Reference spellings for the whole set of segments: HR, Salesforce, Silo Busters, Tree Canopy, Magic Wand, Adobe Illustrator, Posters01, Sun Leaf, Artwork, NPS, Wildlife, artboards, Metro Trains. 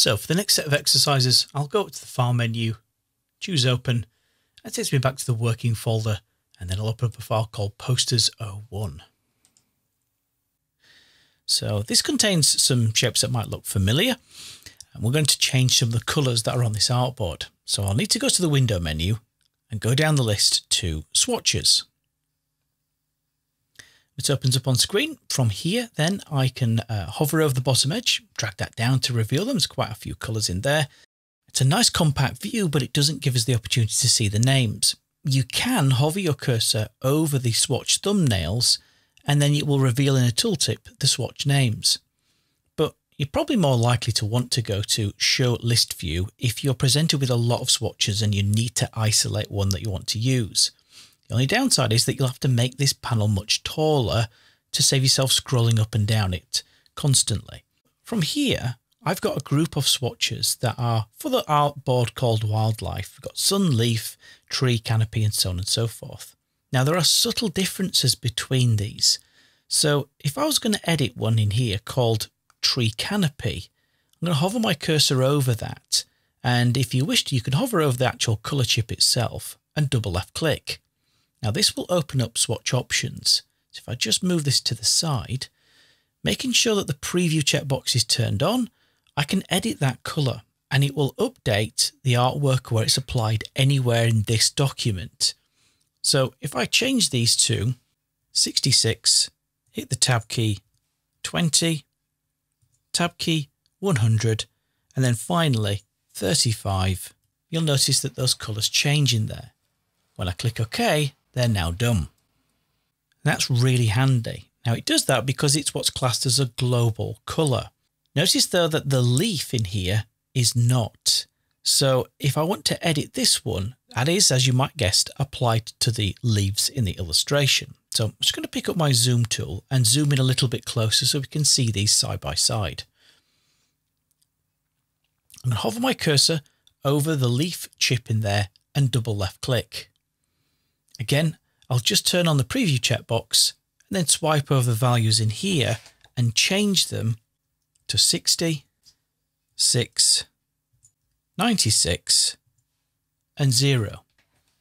So for the next set of exercises, I'll go up to the file menu, choose open, and it takes me back to the working folder, and then I'll open up a file called Posters01. So this contains some shapes that might look familiar, and we're going to change some of the colours that are on this artboard. So I'll need to go to the window menu and go down the list to swatches. It opens up on screen. From here, then I can hover over the bottom edge, drag that down to reveal them. There's quite a few colours in there. It's a nice compact view, but it doesn't give us the opportunity to see the names. You can hover your cursor over the swatch thumbnails, and then it will reveal in a tooltip the swatch names. But you're probably more likely to want to go to Show List View if you're presented with a lot of swatches and you need to isolate one that you want to use. The only downside is that you'll have to make this panel much taller to save yourself scrolling up and down it constantly. From here, I've got a group of swatches that are for the artboard called Wildlife. We've got Sun Leaf, Tree Canopy, and so on and so forth. Now, there are subtle differences between these. So if I was going to edit one in here called Tree Canopy, I'm going to hover my cursor over that. And if you wish to, you can hover over the actual colour chip itself and double left click. Now this will open up swatch options. So if I just move this to the side, making sure that the preview checkbox is turned on, I can edit that colour and it will update the artwork where it's applied anywhere in this document. So if I change these to 66, hit the tab key 20, tab key 100, and then finally 35, you'll notice that those colours change in there. When I click OK, they're now done. That's really handy. Now it does that because it's what's classed as a global colour. Notice though that the leaf in here is not. So if I want to edit this one, that is, as you might guess, applied to the leaves in the illustration. So I'm just going to pick up my zoom tool and zoom in a little bit closer so we can see these side by side. I'm going to hover my cursor over the leaf chip in there and double left click. Again, I'll just turn on the preview checkbox and then swipe over the values in here and change them to 60, 6, 96 and 0.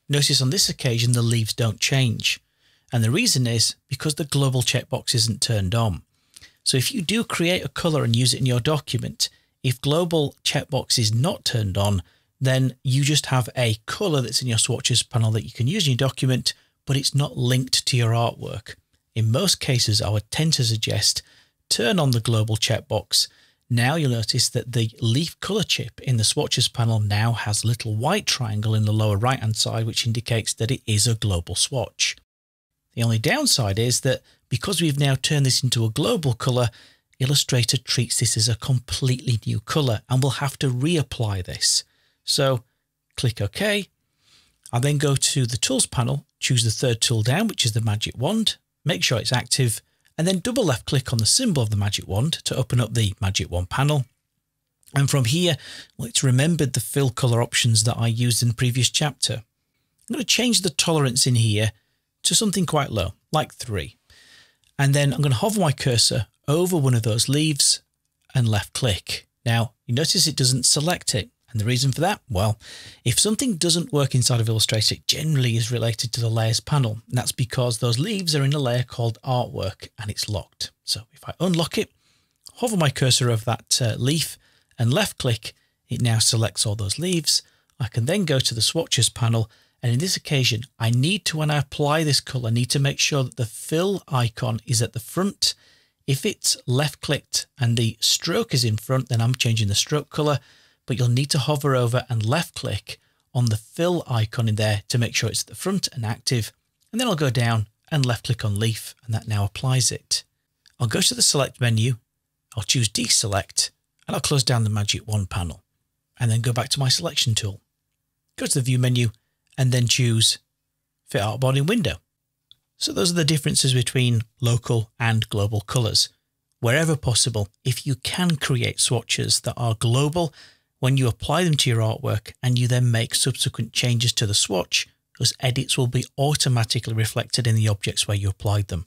Notice on this occasion the leaves don't change, and the reason is because the global checkbox isn't turned on. So if you do create a colour and use it in your document, if global checkbox is not turned on, then you just have a colour that's in your swatches panel that you can use in your document, but it's not linked to your artwork. In most cases, I would tend to suggest turn on the global checkbox. Now you'll notice that the leaf colour chip in the swatches panel now has a little white triangle in the lower right hand side, which indicates that it is a global swatch. The only downside is that because we've now turned this into a global colour, Illustrator treats this as a completely new colour and we'll have to reapply this. So click OK. I'll then go to the tools panel, choose the third tool down, which is the Magic Wand, make sure it's active, and then double left click on the symbol of the Magic Wand to open up the Magic Wand panel. And from here, well, it's remembered the fill colour options that I used in the previous chapter. I'm going to change the tolerance in here to something quite low, like 3. And then I'm going to hover my cursor over one of those leaves and left click. Now you notice it doesn't select it. And the reason for that, well, if something doesn't work inside of Illustrator, it generally is related to the layers panel. And that's because those leaves are in a layer called Artwork and it's locked. So if I unlock it, hover my cursor over that leaf and left click, it now selects all those leaves. I can then go to the swatches panel. And in this occasion, I need to, when I apply this color, I need to make sure that the fill icon is at the front. If it's left clicked and the stroke is in front, then I'm changing the stroke color. But you'll need to hover over and left click on the fill icon in there to make sure it's at the front and active. And then I'll go down and left click on leaf and that now applies it. I'll go to the select menu. I'll choose deselect and I'll close down the Magic Wand panel and then go back to my selection tool. Go to the view menu and then choose fit artboard in window. So those are the differences between local and global colors. Wherever possible, if you can create swatches that are global, when you apply them to your artwork and you then make subsequent changes to the swatch, those edits will be automatically reflected in the objects where you applied them.